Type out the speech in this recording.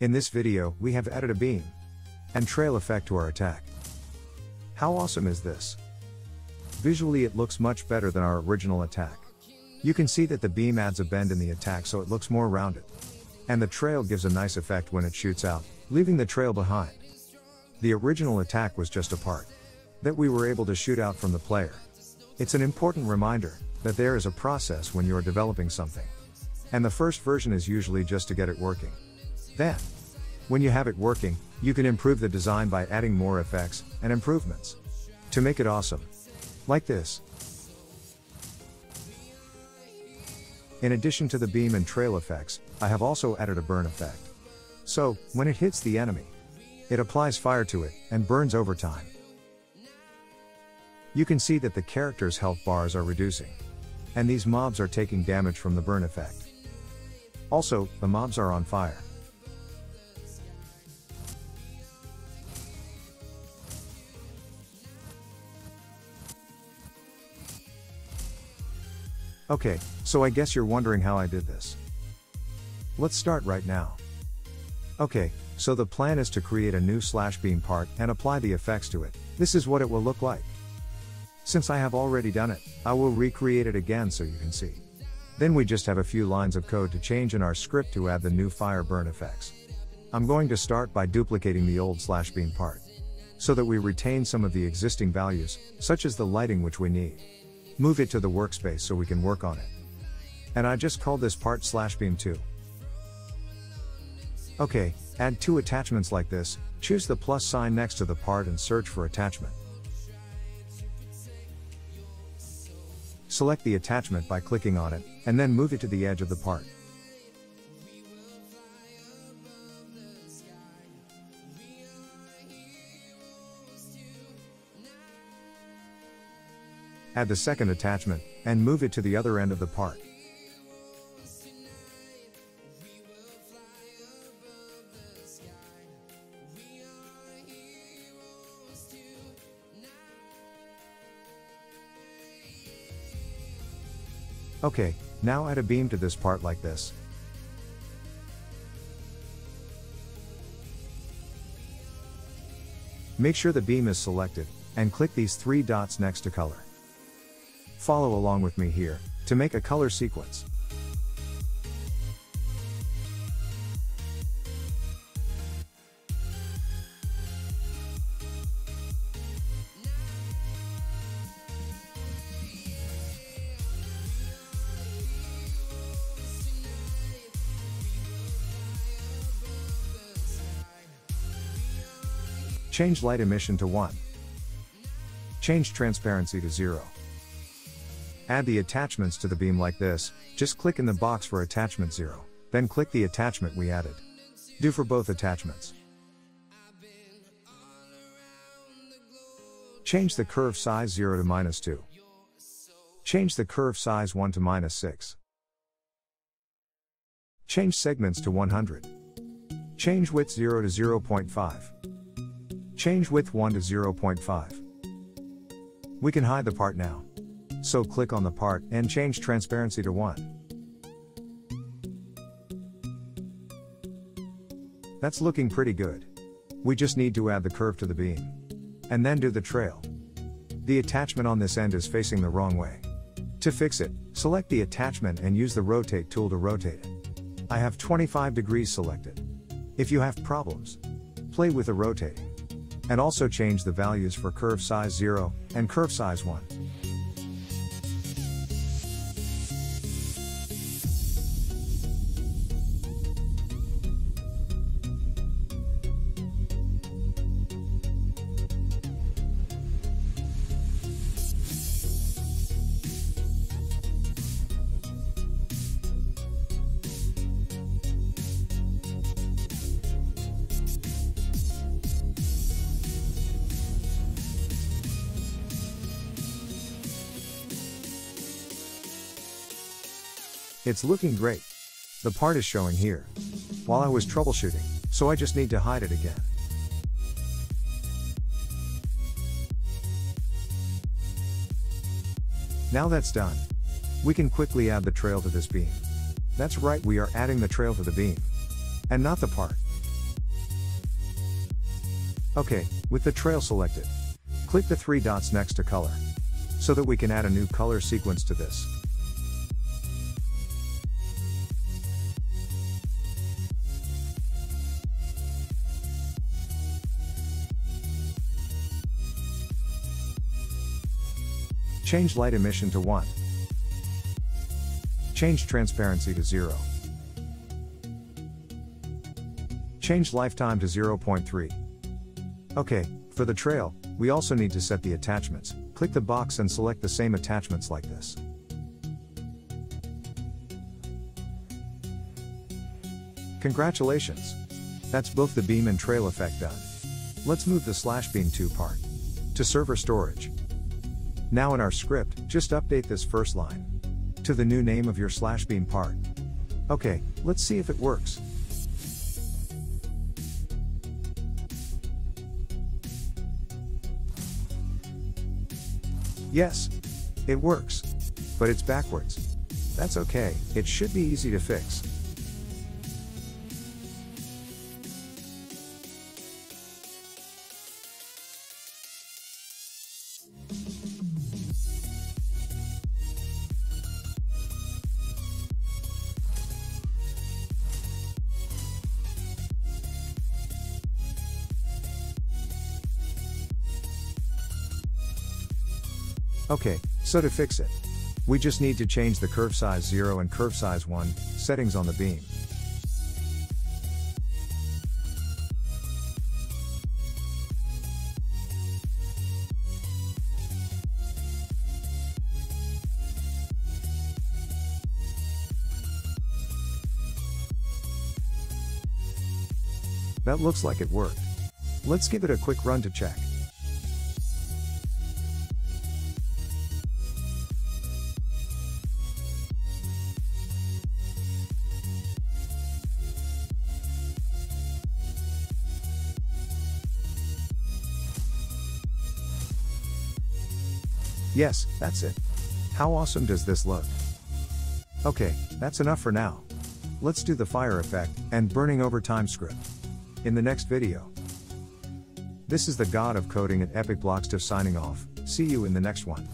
In this video, we have added a beam and trail effect to our attack. How awesome is this? Visually it looks much better than our original attack. You can see that the beam adds a bend in the attack so it looks more rounded. And the trail gives a nice effect when it shoots out, leaving the trail behind. The original attack was just a part that we were able to shoot out from the player. It's an important reminder that there is a process when you are developing something. And the first version is usually just to get it working. Then, when you have it working, you can improve the design by adding more effects and improvements to make it awesome. Like this. In addition to the beam and trail effects, I have also added a burn effect. So, when it hits the enemy, it applies fire to it and burns over time. You can see that the character's health bars are reducing, and these mobs are taking damage from the burn effect. Also, the mobs are on fire. Okay, so I guess you're wondering how I did this. Let's start right now. Okay, so the plan is to create a new Slashbeam part and apply the effects to it. This is what it will look like. Since I have already done it, I will recreate it again so you can see. Then we just have a few lines of code to change in our script to add the new fire burn effects. I'm going to start by duplicating the old Slashbeam part, so that we retain some of the existing values, such as the lighting which we need. Move it to the workspace so we can work on it. And I just called this part Slashbeam 2. Okay, add two attachments like this, choose the plus sign next to the part and search for attachment. Select the attachment by clicking on it, and then move it to the edge of the part. Add the second attachment, and move it to the other end of the part. Okay, now add a beam to this part like this. Make sure the beam is selected, and click these three dots next to color. Follow along with me here, to make a color sequence. Change light emission to 1. Change transparency to 0. Add the attachments to the beam like this, just click in the box for attachment 0, then click the attachment we added. Do for both attachments. Change the curve size 0 to -2. Change the curve size 1 to -6. Change segments to 100. Change width 0 to 0.5. Change width 1 to 0.5. We can hide the part now. So click on the part and change transparency to 1. That's looking pretty good. We just need to add the curve to the beam. And then do the trail. The attachment on this end is facing the wrong way. To fix it, select the attachment and use the rotate tool to rotate it. I have 25 degrees selected. If you have problems, play with the rotating. And also change the values for curve size 0 and curve size 1. It's looking great. The part is showing here, while I was troubleshooting, so I just need to hide it again. Now that's done. We can quickly add the trail to this beam. That's right, we are adding the trail to the beam. And not the part. Okay, with the trail selected, click the three dots next to color, so that we can add a new color sequence to this. Change light emission to 1. Change transparency to 0. Change lifetime to 0.3. Okay, for the trail, we also need to set the attachments. Click the box and select the same attachments like this. Congratulations! That's both the beam and trail effect done. Let's move the Slashbeam 2 part to server storage. Now in our script, just update this first line to the new name of your Slashbeam part. Okay, let's see if it works. Yes, it works, but it's backwards. That's okay, it should be easy to fix. Okay, so to fix it, we just need to change the curve size 0 and curve size 1 settings on the beam. That looks like it worked. Let's give it a quick run to check. Yes, that's it. How awesome does this look? Okay, that's enough for now. Let's do the fire effect and burning over time script in the next video. This is the God of Coding at EpicBloxDev signing off. See you in the next one.